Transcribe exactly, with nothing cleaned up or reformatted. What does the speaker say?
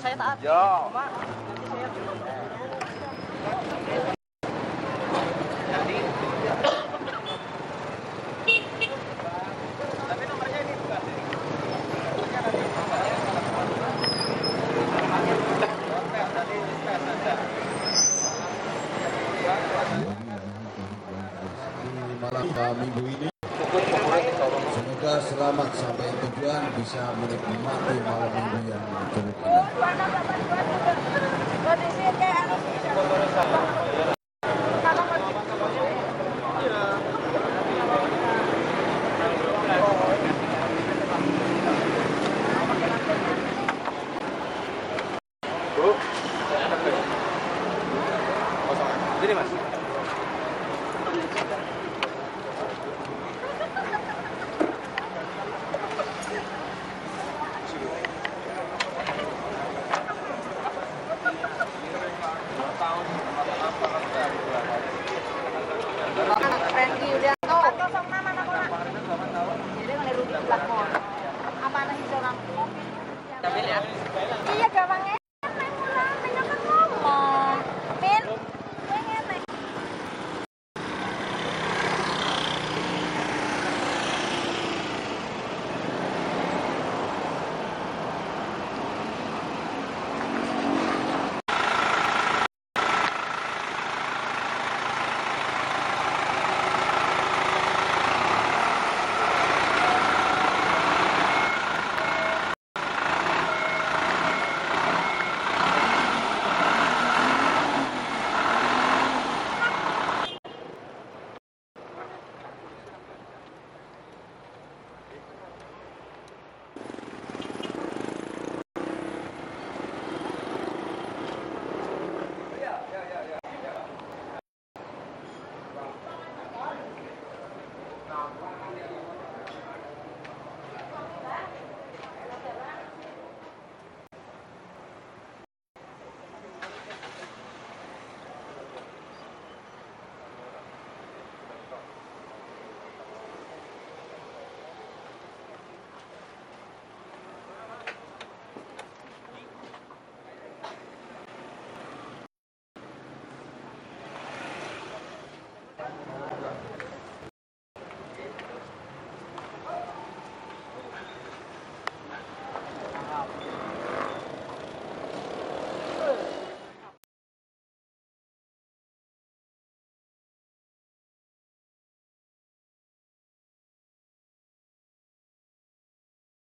saya saya taat. Yo. Pak, nanti saya jadi tapi nomornya ini bukan ini. Nomornya nanti saya kalau teman-teman kontak tadi saya saja. Malam minggu ini semoga selamat sampai tujuan, bisa menikmati malam